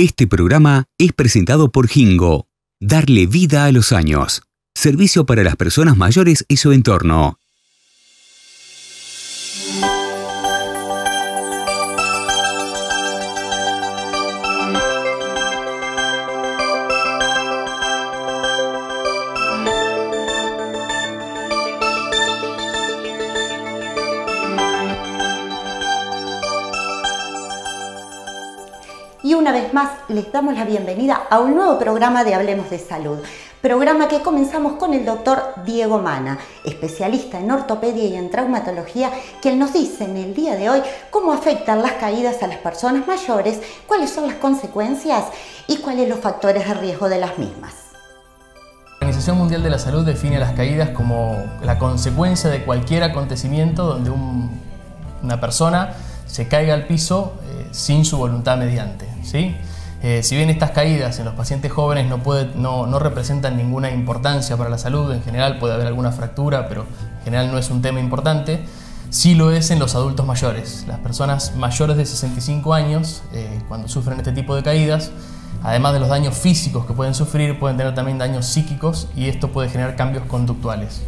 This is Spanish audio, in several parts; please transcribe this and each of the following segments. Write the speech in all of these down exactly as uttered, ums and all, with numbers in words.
Este programa es presentado por Jingo. Darle vida a los años. Servicio para las personas mayores y su entorno. Y una vez más les damos la bienvenida a un nuevo programa de Hablemos de Salud, programa que comenzamos con el doctor Diego Mana, especialista en ortopedia y en traumatología, quien nos dice en el día de hoy cómo afectan las caídas a las personas mayores, cuáles son las consecuencias y cuáles los factores de riesgo de las mismas. La Organización Mundial de la Salud define las caídas como la consecuencia de cualquier acontecimiento donde un, una persona se caiga al piso eh, sin su voluntad mediante, ¿sí? Eh, si bien estas caídas en los pacientes jóvenes no, puede, no, no representan ninguna importancia para la salud, en general puede haber alguna fractura, pero en general no es un tema importante, sí lo es en los adultos mayores. Las personas mayores de sesenta y cinco años, eh, cuando sufren este tipo de caídas, además de los daños físicos que pueden sufrir, pueden tener también daños psíquicos y esto puede generar cambios conductuales.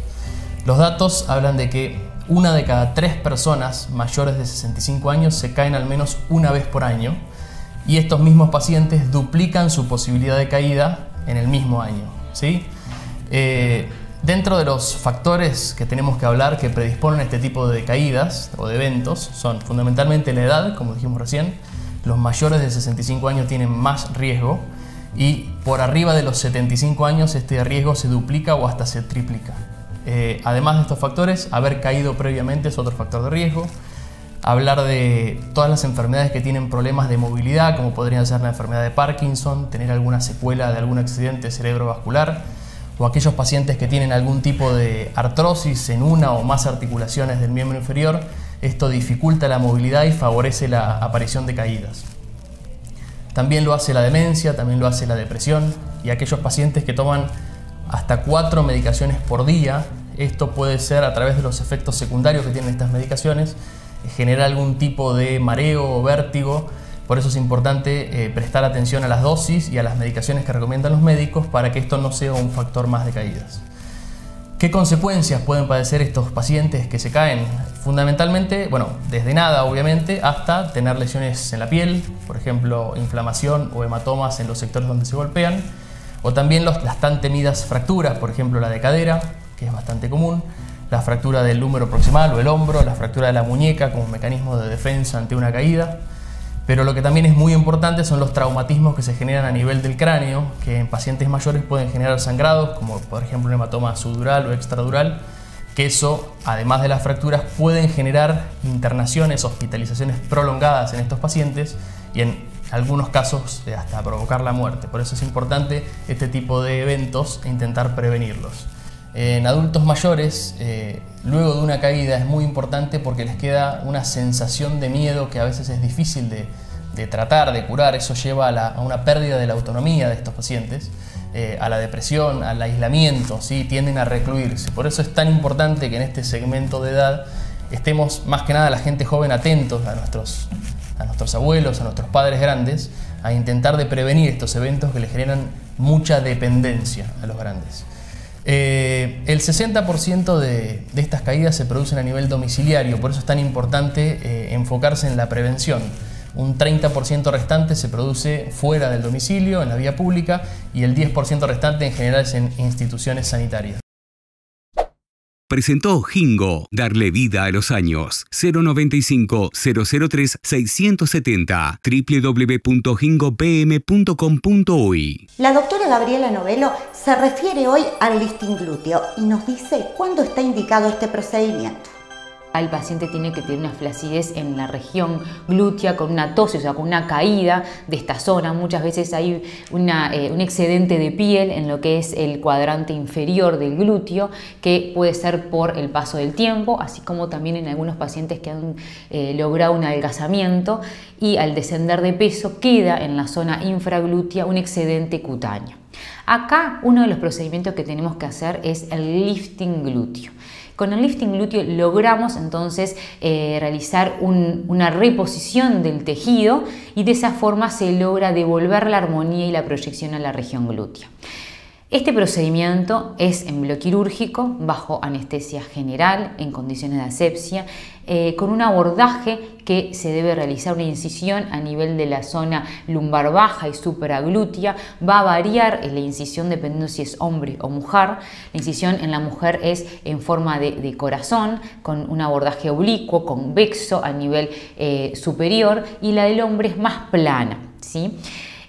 Los datos hablan de que una de cada tres personas mayores de sesenta y cinco años se caen al menos una vez por año y estos mismos pacientes duplican su posibilidad de caída en el mismo año, ¿sí? Eh, dentro de los factores que tenemos que hablar que predisponen a este tipo de caídas o de eventos son fundamentalmente la edad, como dijimos recién, los mayores de sesenta y cinco años tienen más riesgo y por arriba de los setenta y cinco años este riesgo se duplica o hasta se triplica. Eh, además de estos factores, haber caído previamente es otro factor de riesgo. Hablar de todas las enfermedades que tienen problemas de movilidad, como podrían ser la enfermedad de Parkinson, tener alguna secuela de algún accidente cerebrovascular, o aquellos pacientes que tienen algún tipo de artrosis en una o más articulaciones del miembro inferior. Esto dificulta la movilidad y favorece la aparición de caídas. También lo hace la demencia, también lo hace la depresión, y aquellos pacientes que toman hasta cuatro medicaciones por día. Esto puede ser a través de los efectos secundarios que tienen estas medicaciones, generar algún tipo de mareo o vértigo. Por eso es importante eh, prestar atención a las dosis y a las medicaciones que recomiendan los médicos para que esto no sea un factor más de caídas. ¿Qué consecuencias pueden padecer estos pacientes que se caen? Fundamentalmente, bueno, desde nada obviamente, hasta tener lesiones en la piel, por ejemplo, inflamación o hematomas en los sectores donde se golpean, o también los, las tan temidas fracturas, por ejemplo la de cadera, que es bastante común, la fractura del húmero proximal o el hombro, la fractura de la muñeca como mecanismo de defensa ante una caída. Pero lo que también es muy importante son los traumatismos que se generan a nivel del cráneo, que en pacientes mayores pueden generar sangrados, como por ejemplo un hematoma subdural o extradural, que eso, además de las fracturas, pueden generar internaciones, hospitalizaciones prolongadas en estos pacientes y en algunos casos hasta provocar la muerte. Por eso es importante este tipo de eventos e intentar prevenirlos. En adultos mayores, eh, luego de una caída es muy importante porque les queda una sensación de miedo que a veces es difícil de, de tratar, de curar. Eso lleva a, la, a una pérdida de la autonomía de estos pacientes, eh, a la depresión, al aislamiento, ¿sí? Tienden a recluirse. Por eso es tan importante que en este segmento de edad estemos, más que nada la gente joven, atentos a nuestros a nuestros abuelos, a nuestros padres grandes, a intentar de prevenir estos eventos que le generan mucha dependencia a los grandes. Eh, el sesenta por ciento de, de estas caídas se producen a nivel domiciliario, por eso es tan importante eh, enfocarse en la prevención. Un treinta por ciento restante se produce fuera del domicilio, en la vía pública, y el diez por ciento restante en general es en instituciones sanitarias. Presentó Jingo, darle vida a los años. cero noventa y cinco, cero cero tres, seiscientos setenta, w w w punto jingo p m punto com punto u y. La doctora Gabriela Novelo se refiere hoy al listing glúteo y nos dice cuándo está indicado este procedimiento. El paciente tiene que tener una flacidez en la región glútea con una tos, o sea, con una caída de esta zona. Muchas veces hay una, eh, un excedente de piel en lo que es el cuadrante inferior del glúteo, que puede ser por el paso del tiempo, así como también en algunos pacientes que han eh, logrado un adelgazamiento y al descender de peso queda en la zona infraglútea un excedente cutáneo. Acá uno de los procedimientos que tenemos que hacer es el lifting glúteo. Con el lifting glúteo logramos entonces eh, realizar un, una reposición del tejido y de esa forma se logra devolver la armonía y la proyección a la región glútea. Este procedimiento es en bloque quirúrgico, bajo anestesia general, en condiciones de asepsia, eh, con un abordaje que se debe realizar una incisión a nivel de la zona lumbar baja y supraglútea. Va a variar la incisión dependiendo si es hombre o mujer. La incisión en la mujer es en forma de, de corazón, con un abordaje oblicuo, convexo a nivel eh, superior, y la del hombre es más plana, ¿sí?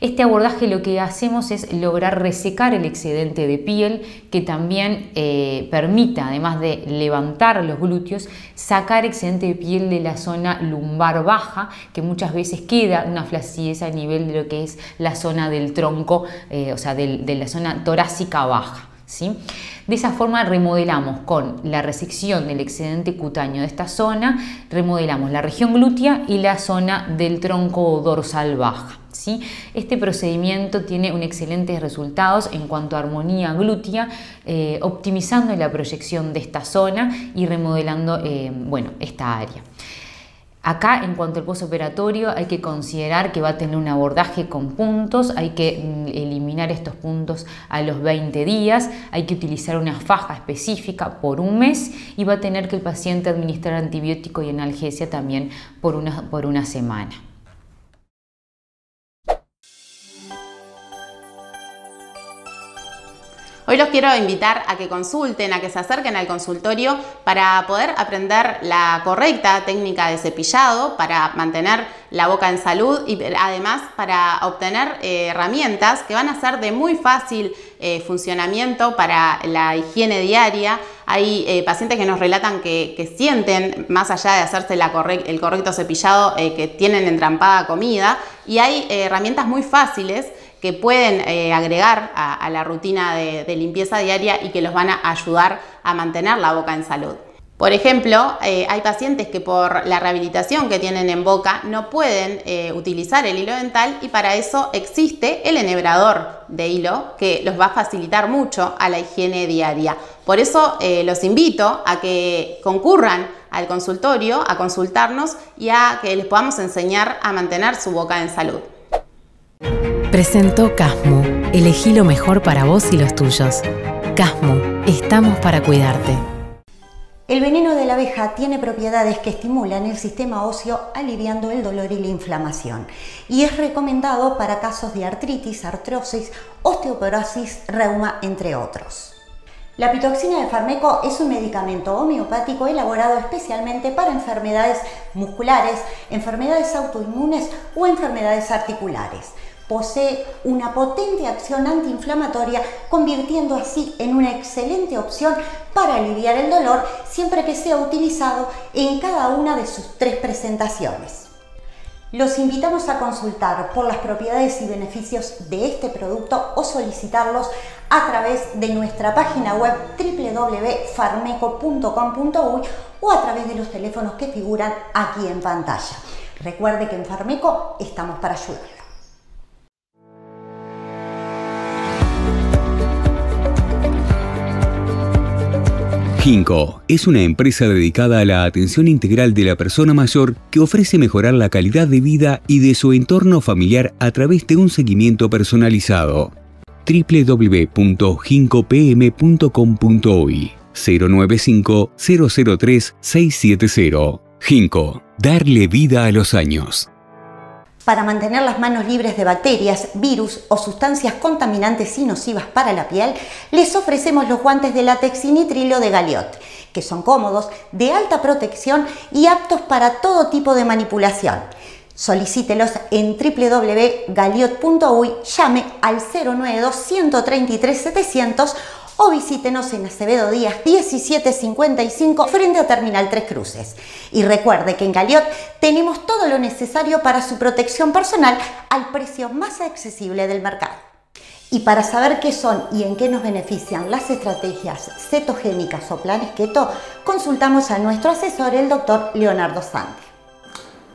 Este abordaje lo que hacemos es lograr resecar el excedente de piel que también eh, permita, además de levantar los glúteos, sacar excedente de piel de la zona lumbar baja, que muchas veces queda una flacidez a nivel de lo que es la zona del tronco, eh, o sea, del, de la zona torácica baja, ¿sí? De esa forma remodelamos con la resección del excedente cutáneo de esta zona, remodelamos la región glútea y la zona del tronco dorsal baja, ¿sí? Este procedimiento tiene un excelentes resultados en cuanto a armonía glútea, eh, optimizando la proyección de esta zona y remodelando eh, bueno, esta área. Acá, en cuanto al postoperatorio, hay que considerar que va a tener un abordaje con puntos, hay que eliminar estos puntos a los veinte días, hay que utilizar una faja específica por un mes y va a tener que el paciente administrar antibiótico y analgesia también por una, por una semana. Hoy los quiero invitar a que consulten, a que se acerquen al consultorio para poder aprender la correcta técnica de cepillado, para mantener la boca en salud y además para obtener eh, herramientas que van a ser de muy fácil eh, funcionamiento para la higiene diaria. Hay eh, pacientes que nos relatan que, que sienten, más allá de hacerse la correct, el correcto cepillado, eh, que tienen entrampada comida, y hay eh, herramientas muy fáciles que pueden eh, agregar a, a la rutina de, de limpieza diaria y que los van a ayudar a mantener la boca en salud. Por ejemplo, eh, hay pacientes que por la rehabilitación que tienen en boca no pueden eh, utilizar el hilo dental, y para eso existe el enhebrador de hilo que los va a facilitar mucho a la higiene diaria. Por eso eh, los invito a que concurran al consultorio, a consultarnos y a que les podamos enseñar a mantener su boca en salud. Presentó CASMU. Elegí lo mejor para vos y los tuyos. CASMU. Estamos para cuidarte. El veneno de la abeja tiene propiedades que estimulan el sistema óseo, aliviando el dolor y la inflamación. Y es recomendado para casos de artritis, artrosis, osteoporosis, reuma, entre otros. La pitoxina de Farmeco es un medicamento homeopático elaborado especialmente para enfermedades musculares, enfermedades autoinmunes o enfermedades articulares. Posee una potente acción antiinflamatoria, convirtiendo así en una excelente opción para aliviar el dolor, siempre que sea utilizado en cada una de sus tres presentaciones. Los invitamos a consultar por las propiedades y beneficios de este producto o solicitarlos a través de nuestra página web w w w punto farmeco punto com punto u y o a través de los teléfonos que figuran aquí en pantalla. Recuerde que en Farmeco estamos para ayudarlo. Gingko es una empresa dedicada a la atención integral de la persona mayor que ofrece mejorar la calidad de vida y de su entorno familiar a través de un seguimiento personalizado. w w w punto ginkopm punto com punto u y cero nueve cinco, cero cero tres, seis siete cero. Gingko. Darle vida a los años. Para mantener las manos libres de bacterias, virus o sustancias contaminantes y nocivas para la piel, les ofrecemos los guantes de látex y nitrilo de Galiot, que son cómodos, de alta protección y aptos para todo tipo de manipulación. Solicítelos en w w w punto galiot punto u y, llame al cero nueve dos, uno tres tres, setecientos o visítenos en Acevedo Díaz diecisiete cincuenta y cinco frente a Terminal Tres Cruces. Y recuerde que en Galiot tenemos todo lo necesario para su protección personal al precio más accesible del mercado. Y para saber qué son y en qué nos benefician las estrategias cetogénicas o planes keto, consultamos a nuestro asesor, el doctor Leonardo Sánchez.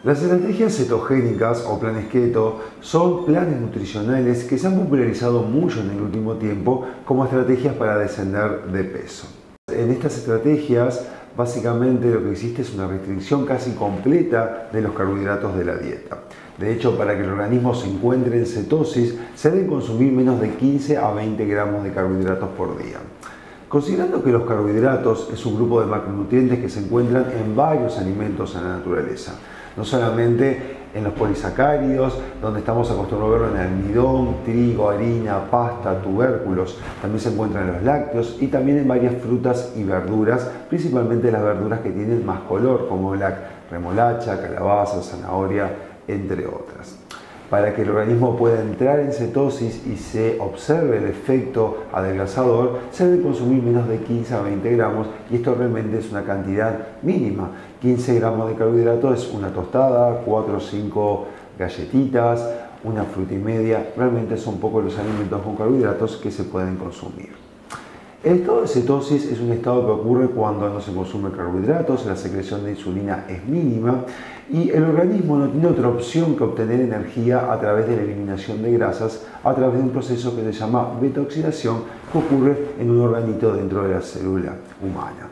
Las estrategias cetogénicas o planes keto son planes nutricionales que se han popularizado mucho en el último tiempo como estrategias para descender de peso. En estas estrategias, básicamente lo que existe es una restricción casi completa de los carbohidratos de la dieta. De hecho, para que el organismo se encuentre en cetosis, se deben consumir menos de quince a veinte gramos de carbohidratos por día. Considerando que los carbohidratos es un grupo de macronutrientes que se encuentran en varios alimentos en la naturaleza, no solamente en los polisacáridos, donde estamos acostumbrados a verlo en almidón, trigo, harina, pasta, tubérculos, también se encuentran en los lácteos y también en varias frutas y verduras, principalmente las verduras que tienen más color, como la remolacha, calabaza, zanahoria, entre otras. Para que el organismo pueda entrar en cetosis y se observe el efecto adelgazador, se debe consumir menos de quince a veinte gramos, y esto realmente es una cantidad mínima. quince gramos de carbohidrato es una tostada, cuatro o cinco galletitas, una fruta y media. Realmente son pocos los alimentos con carbohidratos que se pueden consumir. El estado de cetosis es un estado que ocurre cuando no se consume carbohidratos, la secreción de insulina es mínima y el organismo no tiene otra opción que obtener energía a través de la eliminación de grasas, a través de un proceso que se llama beta-oxidación, que ocurre en un organito dentro de la célula humana.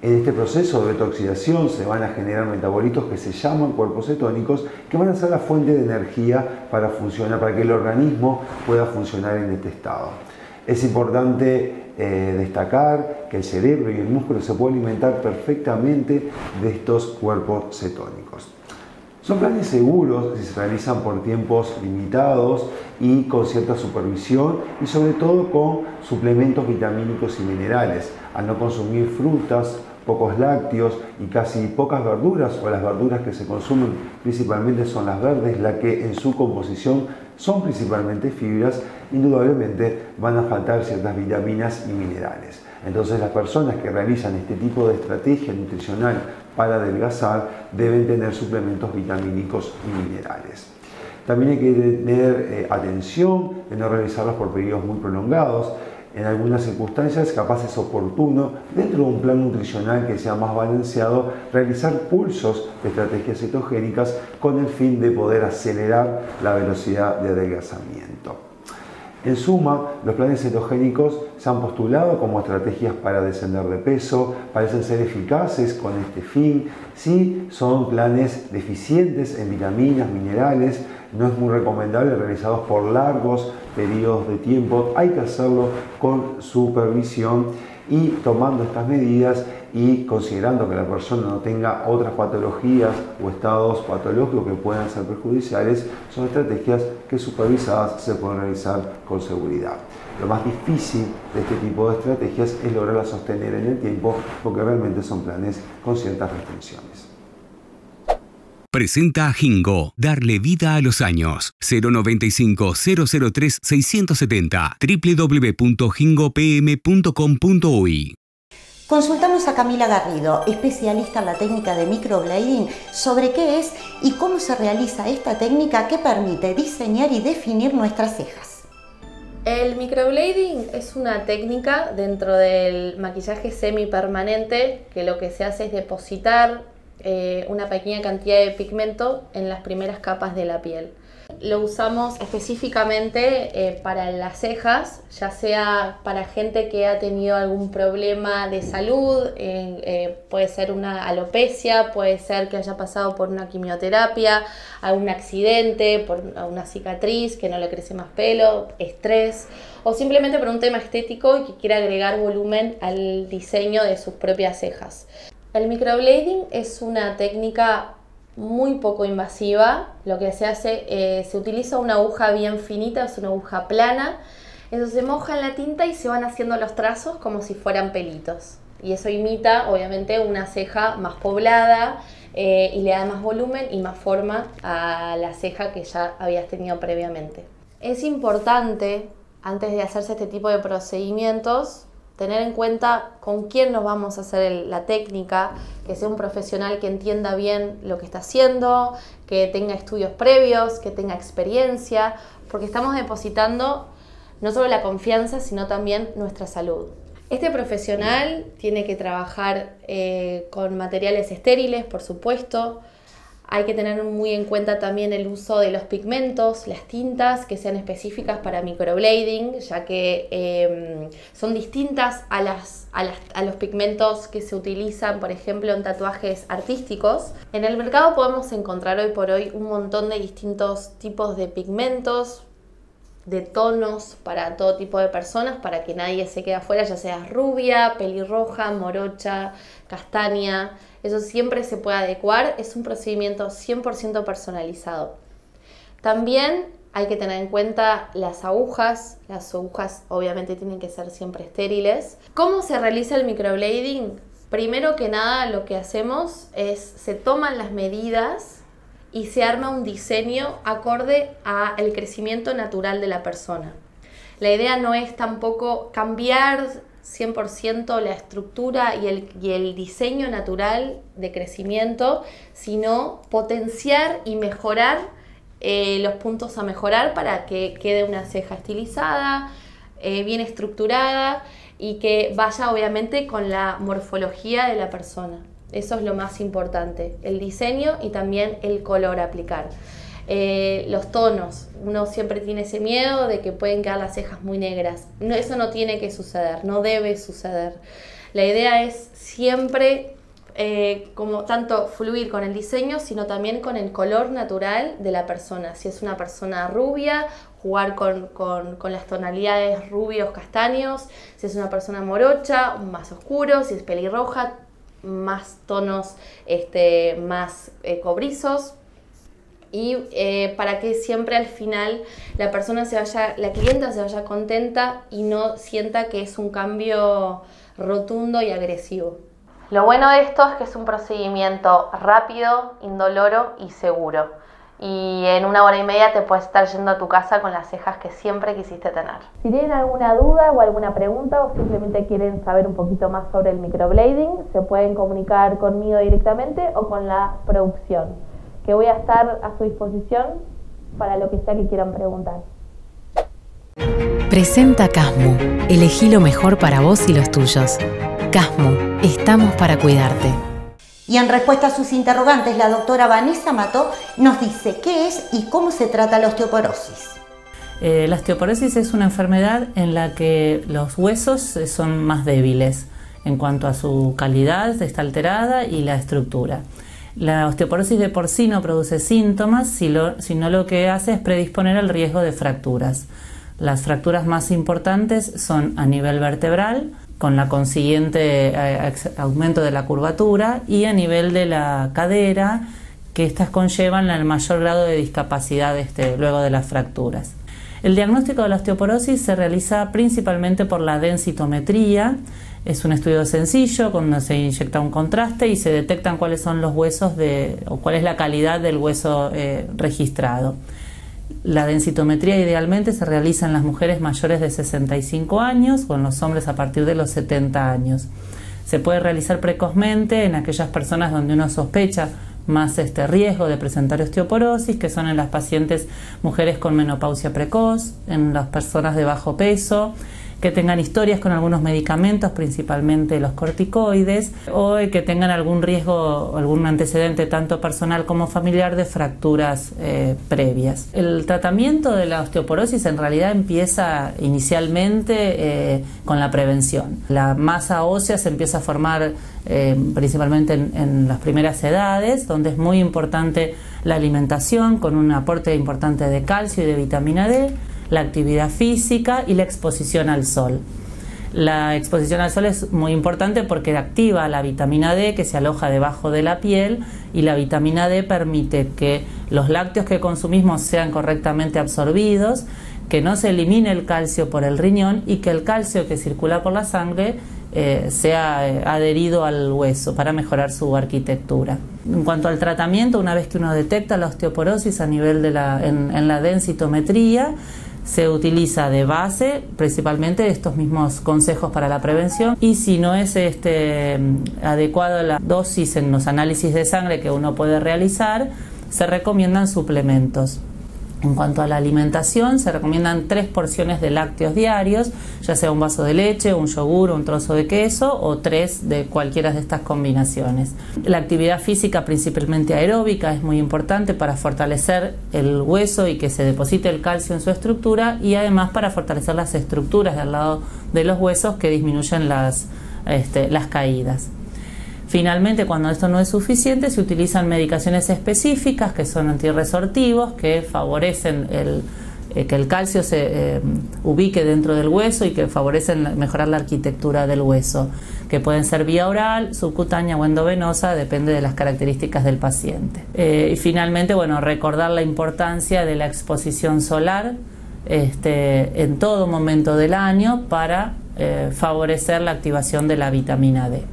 En este proceso de beta-oxidación se van a generar metabolitos que se llaman cuerpos cetónicos, que van a ser la fuente de energía para funcionar, para que el organismo pueda funcionar en este estado. Es importante Eh, destacar que el cerebro y el músculo se pueden alimentar perfectamente de estos cuerpos cetónicos. Son planes seguros si se realizan por tiempos limitados y con cierta supervisión, y sobre todo con suplementos vitamínicos y minerales. Al no consumir frutas, pocos lácteos y casi pocas verduras, o las verduras que se consumen principalmente son las verdes, las que en su composición son principalmente fibras, indudablemente van a faltar ciertas vitaminas y minerales. Entonces las personas que realizan este tipo de estrategia nutricional para adelgazar deben tener suplementos vitamínicos y minerales. También hay que tener eh, atención de no realizarlos por periodos muy prolongados. En algunas circunstancias capaz es oportuno, dentro de un plan nutricional que sea más balanceado, realizar pulsos de estrategias cetogénicas con el fin de poder acelerar la velocidad de adelgazamiento. En suma, los planes cetogénicos se han postulado como estrategias para descender de peso, parecen ser eficaces con este fin. Sí, son planes deficientes en vitaminas, minerales, no es muy recomendable realizados por largos periodos de tiempo, hay que hacerlo con supervisión y tomando estas medidas y considerando que la persona no tenga otras patologías o estados patológicos que puedan ser perjudiciales, son estrategias que supervisadas se pueden realizar con seguridad. Lo más difícil de este tipo de estrategias es lograrlas sostener en el tiempo, porque realmente son planes con ciertas restricciones. Presenta a Jingo, darle vida a los años. cero noventa y cinco, cero cero tres, seiscientos setenta, w w w punto jingo p m punto com punto u y. Consultamos a Camila Garrido, especialista en la técnica de microblading, sobre qué es y cómo se realiza esta técnica que permite diseñar y definir nuestras cejas. El microblading es una técnica dentro del maquillaje semipermanente que lo que se hace es depositar Eh, una pequeña cantidad de pigmento en las primeras capas de la piel. Lo usamos específicamente eh, para las cejas, ya sea para gente que ha tenido algún problema de salud, eh, eh, puede ser una alopecia, puede ser que haya pasado por una quimioterapia, algún accidente, por una cicatriz que no le crece más pelo, estrés, o simplemente por un tema estético y que quiera agregar volumen al diseño de sus propias cejas. El microblading es una técnica muy poco invasiva. Lo que se hace, eh, se utiliza una aguja bien finita, es una aguja plana. Eso se moja en la tinta y se van haciendo los trazos como si fueran pelitos. Y eso imita, obviamente, una ceja más poblada eh, y le da más volumen y más forma a la ceja que ya habías tenido previamente. Es importante, antes de hacerse este tipo de procedimientos, tener en cuenta con quién nos vamos a hacer el, la técnica, que sea un profesional que entienda bien lo que está haciendo, que tenga estudios previos, que tenga experiencia, porque estamos depositando no solo la confianza, sino también nuestra salud. Este profesional tiene que trabajar eh, con materiales estériles, por supuesto, Hay que tener muy en cuenta también el uso de los pigmentos, las tintas que sean específicas para microblading, ya que eh, son distintas a, las, a, las, a los pigmentos que se utilizan, por ejemplo, en tatuajes artísticos. En el mercado podemos encontrar hoy por hoy un montón de distintos tipos de pigmentos, de tonos para todo tipo de personas, para que nadie se quede afuera, ya seas rubia, pelirroja, morocha, castaña. Eso siempre se puede adecuar, es un procedimiento cien por ciento personalizado. También hay que tener en cuenta las agujas, las agujas obviamente tienen que ser siempre estériles. ¿Cómo se realiza el microblading? Primero que nada lo que hacemos es, se toman las medidas y se arma un diseño acorde al crecimiento natural de la persona. La idea no es tampoco cambiar cien por ciento la estructura y el, y el diseño natural de crecimiento, sino potenciar y mejorar eh, los puntos a mejorar para que quede una ceja estilizada, eh, bien estructurada y que vaya obviamente con la morfología de la persona. Eso es lo más importante, el diseño y también el color a aplicar. Eh, los tonos, uno siempre tiene ese miedo de que pueden quedar las cejas muy negras. No, eso no tiene que suceder, no debe suceder. La idea es siempre eh, como tanto fluir con el diseño, sino también con el color natural de la persona. Si es una persona rubia, jugar con, con, con las tonalidades rubios, castaños. Si es una persona morocha, más oscuro. Si es pelirroja, más tonos este, más eh, cobrizos, y eh, para que siempre al final la persona se vaya, la clienta se vaya contenta y no sienta que es un cambio rotundo y agresivo. Lo bueno de esto es que es un procedimiento rápido, indoloro y seguro, y en una hora y media te puedes estar yendo a tu casa con las cejas que siempre quisiste tener. Si tienen alguna duda o alguna pregunta o simplemente quieren saber un poquito más sobre el microblading, se pueden comunicar conmigo directamente o con la producción, que voy a estar a su disposición para lo que sea que quieran preguntar. Presenta CASMU. Elegí lo mejor para vos y los tuyos. CASMU. Estamos para cuidarte. Y en respuesta a sus interrogantes, la doctora Vanessa Mató nos dice qué es y cómo se trata la osteoporosis. Eh, la osteoporosis es una enfermedad en la que los huesos son más débiles en cuanto a su calidad, está alterada, y la estructura. La osteoporosis de por sí no produce síntomas, sino lo que hace es predisponer al riesgo de fracturas. Las fracturas más importantes son a nivel vertebral, con la consiguiente aumento de la curvatura, y a nivel de la cadera, que estas conllevan el mayor grado de discapacidad este, luego de las fracturas. El diagnóstico de la osteoporosis se realiza principalmente por la densitometría. Es un estudio sencillo, cuando se inyecta un contraste y se detectan cuáles son los huesos de, o cuál es la calidad del hueso eh, registrado. La densitometría idealmente se realiza en las mujeres mayores de sesenta y cinco años o en los hombres a partir de los setenta años. Se puede realizar precozmente en aquellas personas donde uno sospecha más este riesgo de presentar osteoporosis, que son en las pacientes mujeres con menopausia precoz, en las personas de bajo peso, que tengan historias con algunos medicamentos, principalmente los corticoides, o que tengan algún riesgo, algún antecedente tanto personal como familiar de fracturas eh, previas. El tratamiento de la osteoporosis en realidad empieza inicialmente eh, con la prevención. La masa ósea se empieza a formar eh, principalmente en, en las primeras edades, donde es muy importante la alimentación con un aporte importante de calcio y de vitamina D, la actividad física y la exposición al sol. La exposición al sol es muy importante porque activa la vitamina D, que se aloja debajo de la piel, y la vitamina D permite que los lácteos que consumimos sean correctamente absorbidos, que no se elimine el calcio por el riñón y que el calcio que circula por la sangre Eh, sea eh, adherido al hueso para mejorar su arquitectura. En cuanto al tratamiento, una vez que uno detecta la osteoporosis a nivel de la, en, en la densitometría, se utiliza de base principalmente estos mismos consejos para la prevención, y si no es este, adecuada la dosis en los análisis de sangre que uno puede realizar, se recomiendan suplementos. En cuanto a la alimentación, se recomiendan tres porciones de lácteos diarios, ya sea un vaso de leche, un yogur, un trozo de queso o tres de cualquiera de estas combinaciones. La actividad física, principalmente aeróbica, es muy importante para fortalecer el hueso y que se deposite el calcio en su estructura, y además para fortalecer las estructuras del lado de los huesos que disminuyen las, este, las caídas. Finalmente, cuando esto no es suficiente, se utilizan medicaciones específicas que son antirresortivos, que favorecen el, eh, que el calcio se eh, ubique dentro del hueso y que favorecen mejorar la arquitectura del hueso, que pueden ser vía oral, subcutánea o endovenosa, depende de las características del paciente. Eh, y finalmente, bueno, recordar la importancia de la exposición solar este, en todo momento del año para eh, favorecer la activación de la vitamina D.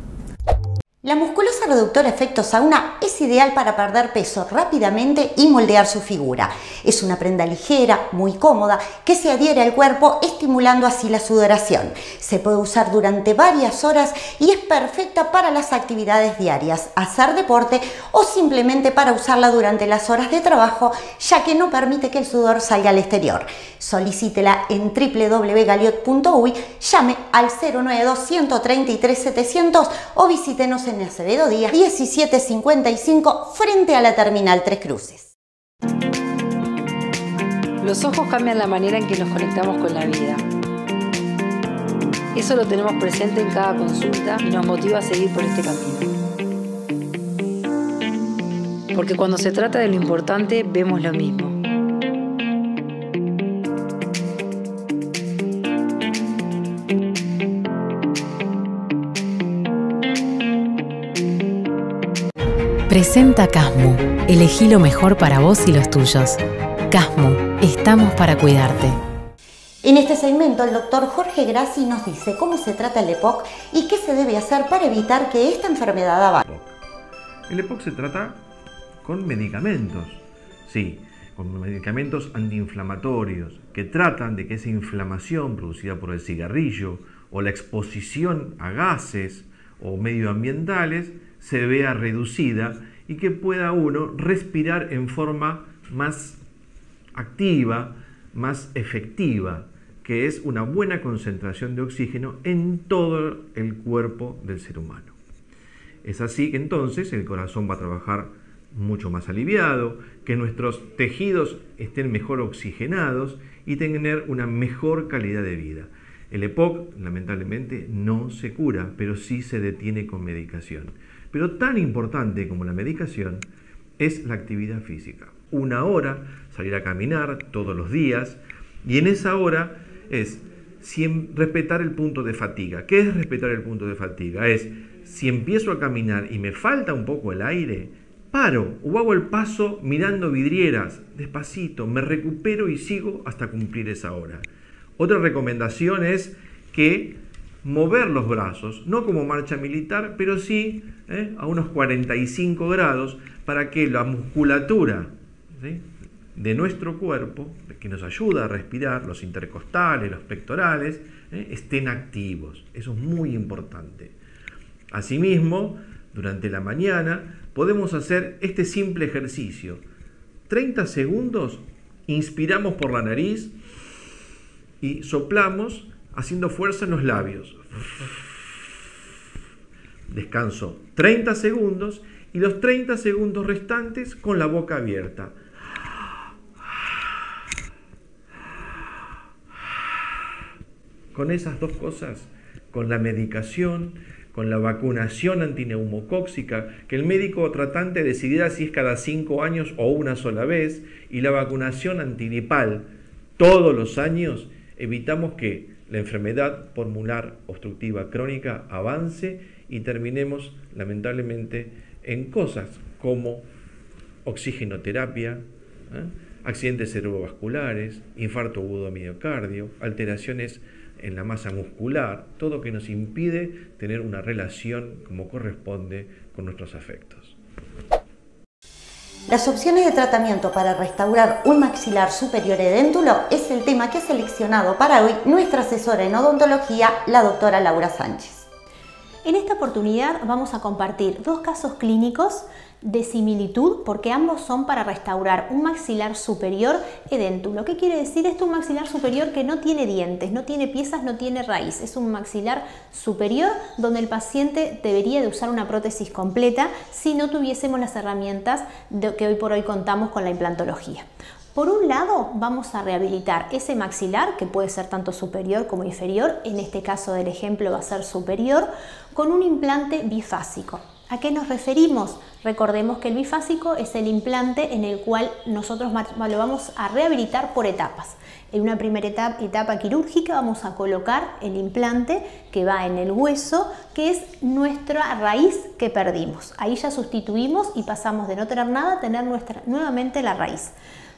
La musculosa reductora efecto sauna es ideal para perder peso rápidamente y moldear su figura. Es una prenda ligera, muy cómoda, que se adhiere al cuerpo estimulando así la sudoración. Se puede usar durante varias horas y es perfecta para las actividades diarias, hacer deporte o simplemente para usarla durante las horas de trabajo, ya que no permite que el sudor salga al exterior. Solicítela en w w w punto galiot punto u y, llame al cero nueve dos, uno tres tres, setecientos o visítenos en en Acevedo Díaz diecisiete cincuenta y cinco frente a la Terminal Tres Cruces. Los ojos cambian la manera en que nos conectamos con la vida. Eso lo tenemos presente en cada consulta y nos motiva a seguir por este camino. Porque cuando se trata de lo importante, vemos lo mismo. Presenta CASMU. Elegí lo mejor para vos y los tuyos. CASMU. Estamos para cuidarte. En este segmento, el doctor Jorge Grassi nos dice cómo se trata el E P O C y qué se debe hacer para evitar que esta enfermedad avance. El E P O C se trata con medicamentos, sí, con medicamentos antiinflamatorios que tratan de que esa inflamación producida por el cigarrillo o la exposición a gases o medioambientales se vea reducida y que pueda uno respirar en forma más activa, más efectiva, que es una buena concentración de oxígeno en todo el cuerpo del ser humano. Es así que entonces el corazón va a trabajar mucho más aliviado, que nuestros tejidos estén mejor oxigenados y tener una mejor calidad de vida. El E P O C, lamentablemente, no se cura, pero sí se detiene con medicación. Pero tan importante como la medicación es la actividad física. Una hora, salir a caminar todos los días, y en esa hora es respetar el punto de fatiga. ¿Qué es respetar el punto de fatiga? Es, si empiezo a caminar y me falta un poco el aire, paro o hago el paso mirando vidrieras, despacito, me recupero y sigo hasta cumplir esa hora. Otra recomendación es que mover los brazos, no como marcha militar, pero sí ¿eh? a unos cuarenta y cinco grados, para que la musculatura ¿sí? de nuestro cuerpo, que nos ayuda a respirar, los intercostales, los pectorales, ¿eh? estén activos. Eso es muy importante. Asimismo, durante la mañana podemos hacer este simple ejercicio. treinta segundos, inspiramos por la nariz y soplamos haciendo fuerza en los labios. Descanso treinta segundos y los treinta segundos restantes con la boca abierta. Con esas dos cosas, con la medicación, con la vacunación antineumocóxica, que el médico tratante decidiera si es cada cinco años o una sola vez, y la vacunación antinipal todos los años, evitamos que la enfermedad pulmonar obstructiva crónica avance y terminemos lamentablemente en cosas como oxigenoterapia, ¿eh? accidentes cerebrovasculares, infarto agudo de miocardio, alteraciones en la masa muscular, todo que nos impide tener una relación como corresponde con nuestros afectos. Las opciones de tratamiento para restaurar un maxilar superior edéntulo es el tema que ha seleccionado para hoy nuestra asesora en odontología, la doctora Laura Sánchez. En esta oportunidad vamos a compartir dos casos clínicos de similitud porque ambos son para restaurar un maxilar superior edéntulo. ¿Qué quiere decir esto? Un maxilar superior que no tiene dientes, no tiene piezas, no tiene raíz. Es un maxilar superior donde el paciente debería de usar una prótesis completa si no tuviésemos las herramientas de que hoy por hoy contamos con la implantología. Por un lado, vamos a rehabilitar ese maxilar, que puede ser tanto superior como inferior, en este caso del ejemplo va a ser superior, con un implante bifásico. ¿A qué nos referimos? Recordemos que el bifásico es el implante en el cual nosotros lo vamos a rehabilitar por etapas. En una primera etapa, etapa quirúrgica vamos a colocar el implante que va en el hueso, que es nuestra raíz que perdimos. Ahí ya sustituimos y pasamos de no tener nada a tener nuestra, nuevamente la raíz.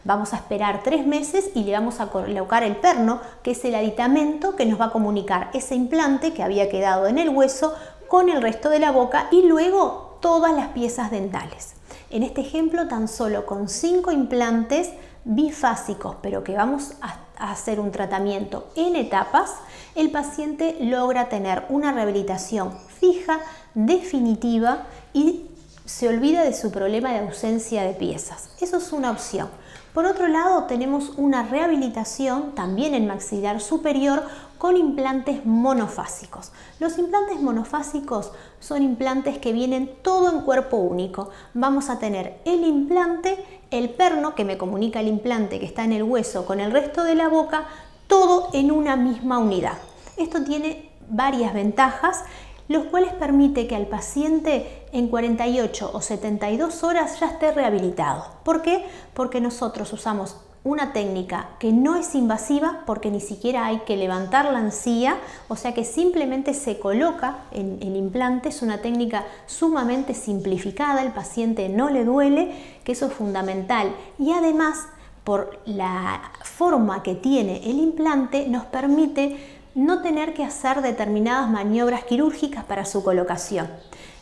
Vamos a esperar tres meses y le vamos a colocar el perno, que es el aditamento que nos va a comunicar ese implante que había quedado en el hueso con el resto de la boca y luego todas las piezas dentales. En este ejemplo, tan solo con cinco implantes bifásicos, pero que vamos a hacer un tratamiento en etapas, el paciente logra tener una rehabilitación fija, definitiva y se olvida de su problema de ausencia de piezas. Eso es una opción. Por otro lado, tenemos una rehabilitación también en maxilar superior con implantes monofásicos. Los implantes monofásicos son implantes que vienen todo en cuerpo único. Vamos a tener el implante, el perno que me comunica el implante que está en el hueso con el resto de la boca, todo en una misma unidad. Esto tiene varias ventajas, los cuales permite que al paciente en cuarenta y ocho o setenta y dos horas ya esté rehabilitado. ¿Por qué? Porque nosotros usamos una técnica que no es invasiva porque ni siquiera hay que levantar la encía, o sea que simplemente se coloca en el implante, es una técnica sumamente simplificada, el paciente no le duele, que eso es fundamental, y además por la forma que tiene el implante nos permite no tener que hacer determinadas maniobras quirúrgicas para su colocación.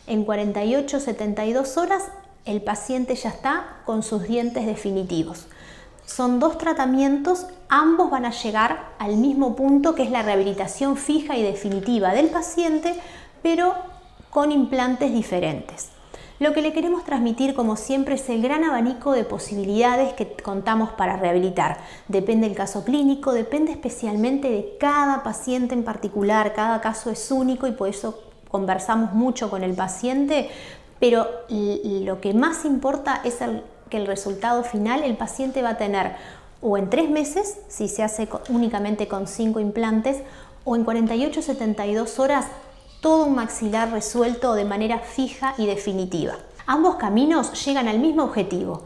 En cuarenta y ocho a setenta y dos horas el paciente ya está con sus dientes definitivos. Son dos tratamientos, ambos van a llegar al mismo punto que es la rehabilitación fija y definitiva del paciente, pero con implantes diferentes. Lo que le queremos transmitir, como siempre, es el gran abanico de posibilidades que contamos para rehabilitar. Depende del caso clínico, depende especialmente de cada paciente en particular, cada caso es único y por eso conversamos mucho con el paciente, pero lo que más importa es el, que el resultado final el paciente va a tener o en tres meses, si se hace únicamente con cinco implantes, o en cuarenta y ocho a setenta y dos horas, todo un maxilar resuelto de manera fija y definitiva. Ambos caminos llegan al mismo objetivo,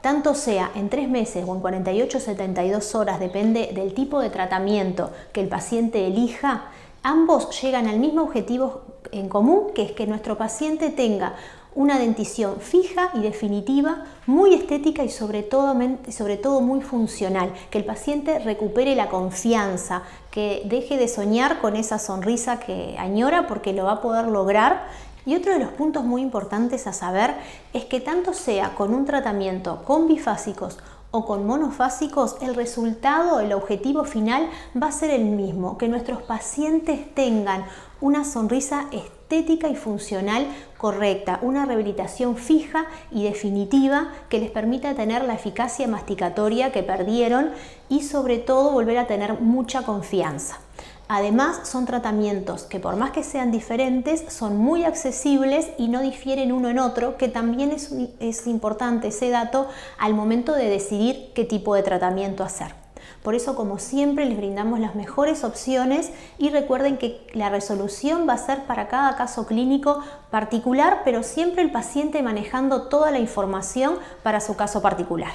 tanto sea en tres meses o en cuarenta y ocho a setenta y dos horas, depende del tipo de tratamiento que el paciente elija, ambos llegan al mismo objetivo en común, que es que nuestro paciente tenga una dentición fija y definitiva, muy estética y sobre todo, sobre todo muy funcional, que el paciente recupere la confianza, que deje de soñar con esa sonrisa que añora porque lo va a poder lograr. Y otro de los puntos muy importantes a saber es que tanto sea con un tratamiento con bifásicos o con monofásicos, el resultado, el objetivo final va a ser el mismo, que nuestros pacientes tengan una sonrisa estética, estética y funcional correcta, una rehabilitación fija y definitiva que les permita tener la eficacia masticatoria que perdieron y sobre todo volver a tener mucha confianza. Además, son tratamientos que por más que sean diferentes, son muy accesibles y no difieren uno en otro, que también es, es importante ese dato al momento de decidir qué tipo de tratamiento hacer. Por eso, como siempre, les brindamos las mejores opciones y recuerden que la resolución va a ser para cada caso clínico particular, pero siempre el paciente manejando toda la información para su caso particular.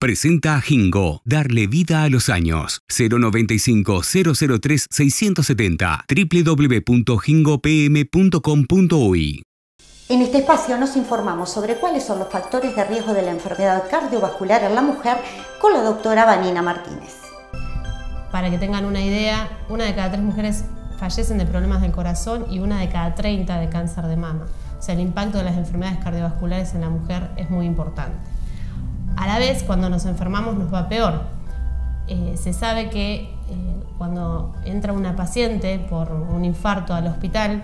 Presenta a Jingo, darle vida a los años. cero noventa y cinco, cero cero tres, seiscientos setenta, w w w punto jingo p m punto com punto u i. En este espacio nos informamos sobre cuáles son los factores de riesgo de la enfermedad cardiovascular en la mujer con la doctora Vanina Martínez. Para que tengan una idea, una de cada tres mujeres fallecen de problemas del corazón y una de cada treinta de cáncer de mama. O sea, el impacto de las enfermedades cardiovasculares en la mujer es muy importante. A la vez, cuando nos enfermamos nos va peor. Eh, se sabe que eh, cuando entra una paciente por un infarto al hospital,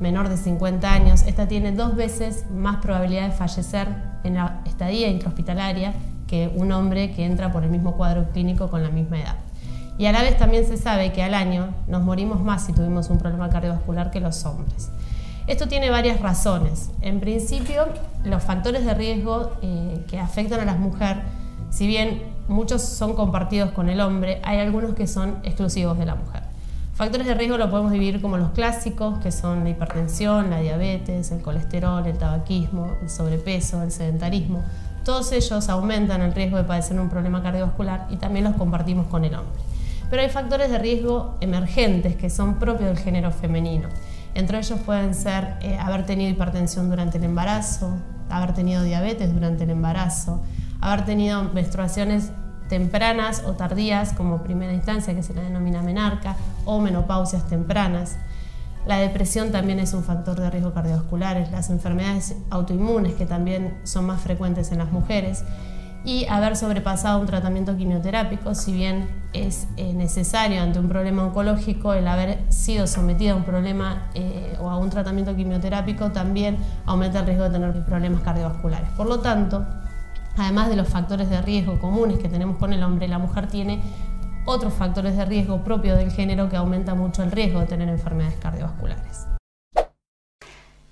menor de cincuenta años, esta tiene dos veces más probabilidad de fallecer en la estadía intrahospitalaria que un hombre que entra por el mismo cuadro clínico con la misma edad. Y a la vez también se sabe que al año nos morimos más si tuvimos un problema cardiovascular que los hombres. Esto tiene varias razones. En principio, los factores de riesgo eh, que afectan a las mujeres, si bien muchos son compartidos con el hombre, hay algunos que son exclusivos de la mujer. Factores de riesgo lo podemos dividir como los clásicos, que son la hipertensión, la diabetes, el colesterol, el tabaquismo, el sobrepeso, el sedentarismo. Todos ellos aumentan el riesgo de padecer un problema cardiovascular y también los compartimos con el hombre. Pero hay factores de riesgo emergentes que son propios del género femenino. Entre ellos pueden ser eh, haber tenido hipertensión durante el embarazo, haber tenido diabetes durante el embarazo, haber tenido menstruaciones tempranas o tardías como primera instancia, que se la denomina menarca, o menopausias tempranas. La depresión también es un factor de riesgo cardiovascular, las enfermedades autoinmunes, que también son más frecuentes en las mujeres, y haber sobrepasado un tratamiento quimioterápico, si bien es eh, necesario ante un problema oncológico, el haber sido sometido a un problema eh, o a un tratamiento quimioterápico también aumenta el riesgo de tener problemas cardiovasculares. Por lo tanto, además de los factores de riesgo comunes que tenemos con el hombre, la mujer tiene otros factores de riesgo propios del género que aumenta mucho el riesgo de tener enfermedades cardiovasculares.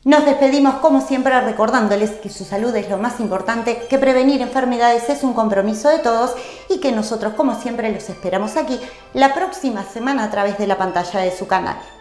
Nos despedimos como siempre recordándoles que su salud es lo más importante, que prevenir enfermedades es un compromiso de todos y que nosotros como siempre los esperamos aquí la próxima semana a través de la pantalla de su canal.